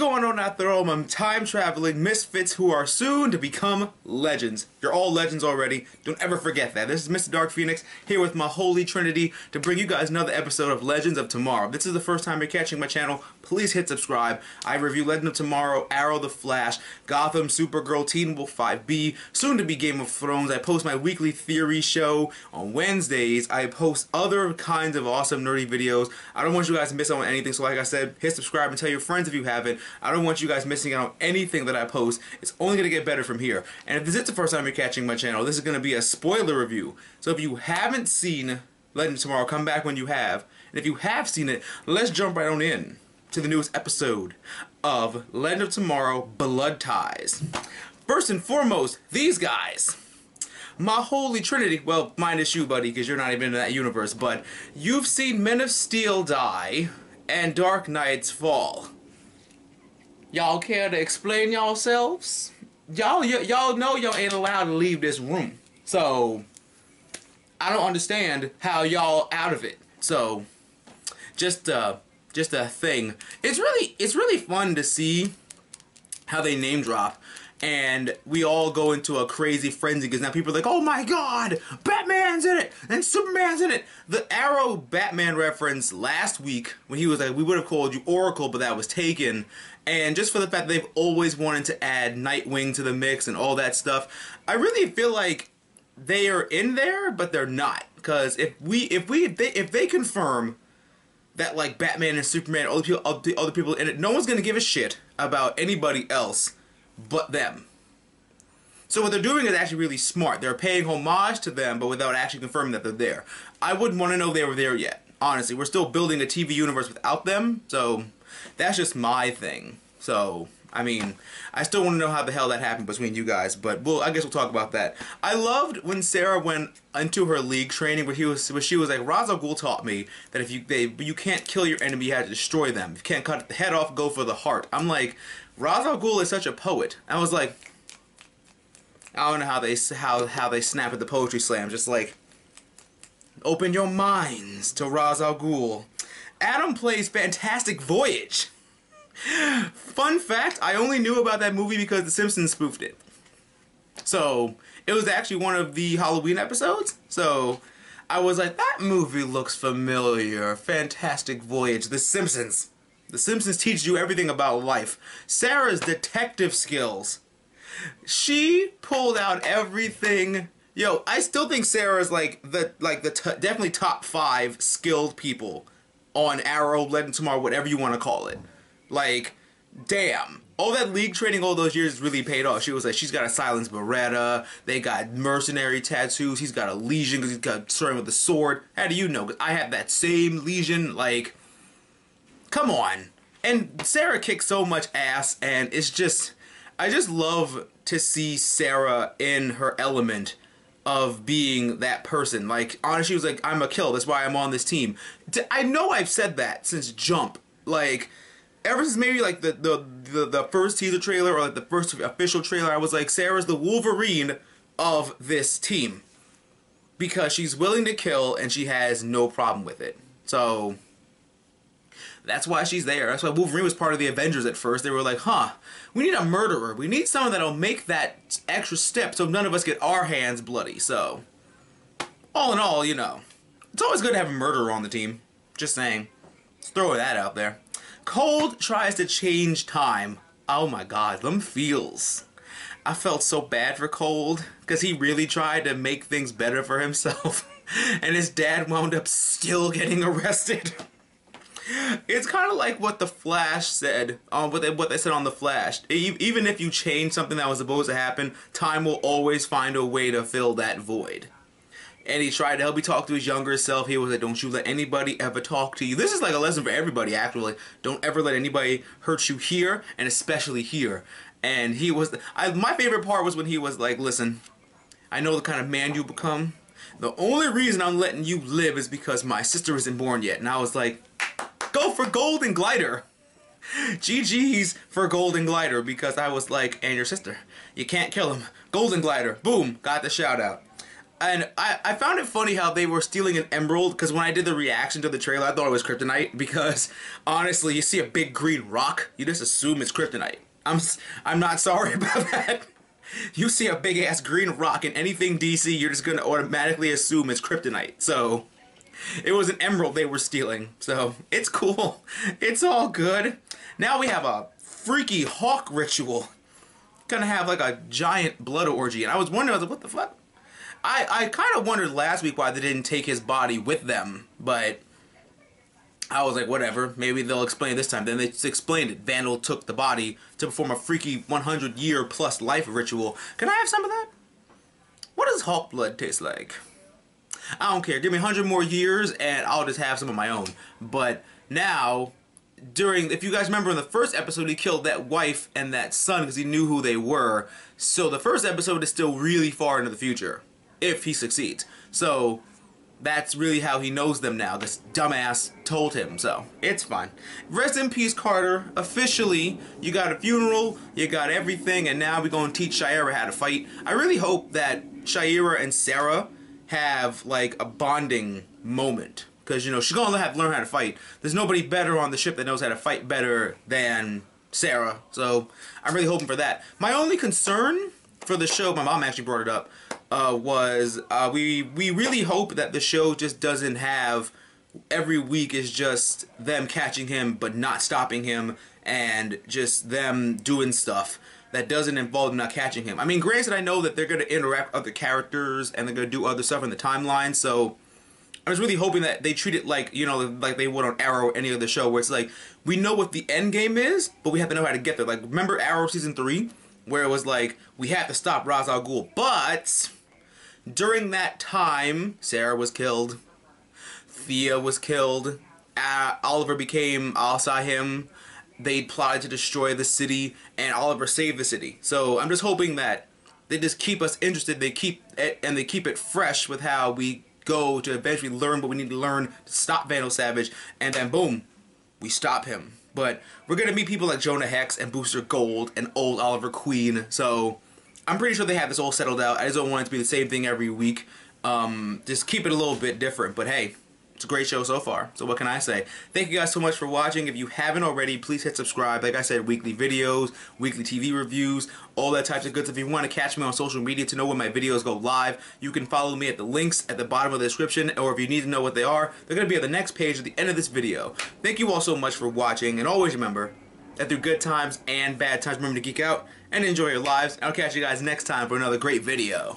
What's going on out there, I'm time-traveling misfits who are soon to become legends. You're all legends already. Don't ever forget that. This is Mr. Dark Phoenix here with my Holy Trinity to bring you guys another episode of Legends of Tomorrow. If this is the first time you're catching my channel, please hit subscribe. I review Legend of Tomorrow, Arrow, The Flash, Gotham, Supergirl, Teen Wolf 5B, soon to be Game of Thrones. I post my weekly theory show on Wednesdays. I post other kinds of awesome nerdy videos. I don't want you guys to miss out on anything, so like I said, hit subscribe and tell your friends if you haven't. I don't want you guys missing out on anything that I post. It's only going to get better from here. And if this is the first time you're catching my channel, this is going to be a spoiler review. So if you haven't seen Legend of Tomorrow, come back when you have. And if you have seen it, let's jump right on in to the newest episode of Legend of Tomorrow, Blood Ties. First and foremost, these guys. My Holy Trinity, well, minus you, buddy, because you're not even in that universe, but you've seen Men of Steel die and Dark Knights fall. Y'all care to explain yourselves? Y'all know y'all ain't allowed to leave this room. So, I don't understand how y'all out of it. So, just a thing. It's really fun to see how they name drop. And we all go into a crazy frenzy because now people are like, oh my god, Batman's in it, and Superman's in it. The Arrow Batman reference last week, when he was like, we would have called you Oracle, but that was taken. And just for the fact that they've always wanted to add Nightwing to the mix and all that stuff, I really feel like they are in there, but they're not. Because if they confirm that like Batman and Superman, all the other people in it, no one's gonna give a shit about anybody else but them. So what they're doing is actually really smart. They're paying homage to them, but without actually confirming that they're there. I wouldn't want to know they were there yet. Honestly, we're still building a TV universe without them, so that's just my thing. So, I mean, I still want to know how the hell that happened between you guys, but I guess we'll talk about that. I loved when Sarah went into her league training where she was like, Ra's al Ghul taught me that you can't kill your enemy, you have to destroy them. If you can't cut the head off, go for the heart. I'm like, Ra's al Ghul is such a poet. I was like, I don't know how they snap at the poetry slam. Just like, open your minds to Ra's al Ghul. Adam plays Fantastic Voyage. Fun fact, I only knew about that movie because The Simpsons spoofed it. So, it was actually one of the Halloween episodes. So, I was like, that movie looks familiar. Fantastic Voyage, The Simpsons. The Simpsons teach you everything about life. Sarah's detective skills. She pulled out everything. Yo, I still think Sarah's definitely top 5 skilled people on Arrow, Legend of Tomorrow, whatever you want to call it. Like, damn. All that league training all those years really paid off. She was like, she's got a silenced Beretta. They got mercenary tattoos. He's got a legion because he's got starting with a sword. How do you know? Because I have that same legion. Like, come on. And Sarah kicks so much ass, and it's just, I just love to see Sarah in her element of being that person. Like, honestly, she was like, I'm a kill. That's why I'm on this team. I know I've said that since Jump. Like, ever since maybe like the first teaser trailer or like the first official trailer, I was like, Sarah's the Wolverine of this team. Because she's willing to kill and she has no problem with it. So, that's why she's there. That's why Wolverine was part of the Avengers at first. They were like, huh, we need a murderer. We need someone that'll make that extra step so none of us get our hands bloody. So, all in all, you know, it's always good to have a murderer on the team. Just saying. Let's throw that out there. Cold tries to change time. Oh my god, them feels. I felt so bad for Cold because he really tried to make things better for himself. And his dad wound up still getting arrested. It's kind of like what the Flash said, what they said on the Flash. Even if you change something that was supposed to happen, time will always find a way to fill that void. And he tried to help me talk to his younger self. He was like, don't you let anybody ever talk to you. This is like a lesson for everybody, actually. Don't ever let anybody hurt you here, and especially here. And he was, my favorite part was when he was like, listen, I know the kind of man you become. The only reason I'm letting you live is because my sister isn't born yet. And I was like, go for Golden Glider. GG's for Golden Glider, because I was like, and your sister. You can't kill him. Golden Glider. Boom. Got the shout out. And I found it funny how they were stealing an emerald, because when I did the reaction to the trailer, I thought it was kryptonite, because honestly, you see a big green rock, you just assume it's kryptonite. I'm not sorry about that. You see a big ass green rock in anything DC, you're just gonna automatically assume it's kryptonite. So it was an emerald they were stealing. So it's cool. It's all good. Now we have a freaky hawk ritual. Gonna have like a giant blood orgy, and I was wondering, I was like, what the fuck? I kind of wondered last week why they didn't take his body with them, but I was like, whatever, maybe they'll explain it this time. Then they just explained it. Vandal took the body to perform a freaky 100-year-plus life ritual. Can I have some of that? What does hawk blood taste like? I don't care. Give me 100 more years, and I'll just have some of my own. But now, if you guys remember in the first episode, he killed that wife and that son because he knew who they were. So the first episode is still really far into the future, if he succeeds. So that's really how he knows them now. This dumbass told him, so it's fine. Rest in peace, Carter. Officially, you got a funeral, you got everything, and now we're going to teach Shiera how to fight. I really hope that Shiera and Sarah have, like, a bonding moment. Because, you know, she's going to have to learn how to fight. There's nobody better on the ship that knows how to fight better than Sarah. So I'm really hoping for that. My only concern for the show, my mom actually brought it up, we really hope that the show just doesn't have every week is just them catching him but not stopping him and just them doing stuff that doesn't involve not catching him. I mean, granted, I know that they're going to interact with other characters and they're going to do other stuff in the timeline, so I was really hoping that they treat it like, you know, like they would on Arrow or any other show where it's like, we know what the end game is, but we have to know how to get there. Like, remember Arrow Season 3? Where it was like, we have to stop Ra's al Ghul, but during that time, Sarah was killed, Thea was killed, Oliver became Al Sahim, they plotted to destroy the city, and Oliver saved the city. So I'm just hoping that they just keep us interested, they keep it fresh with how we go to eventually learn what we need to learn to stop Vandal Savage, and then boom, we stop him. But we're going to meet people like Jonah Hex and Booster Gold and old Oliver Queen. So I'm pretty sure they have this all settled out. I just don't want it to be the same thing every week. Just keep it a little bit different. But hey, it's a great show so far. So what can I say? Thank you guys so much for watching. If you haven't already, please hit subscribe. Like I said, weekly videos, weekly TV reviews, all that types of goods. If you want to catch me on social media to know when my videos go live, you can follow me at the links at the bottom of the description, or if you need to know what they are, they're going to be on the next page at the end of this video. Thank you all so much for watching, and always remember that through good times and bad times, remember to geek out and enjoy your lives. I'll catch you guys next time for another great video.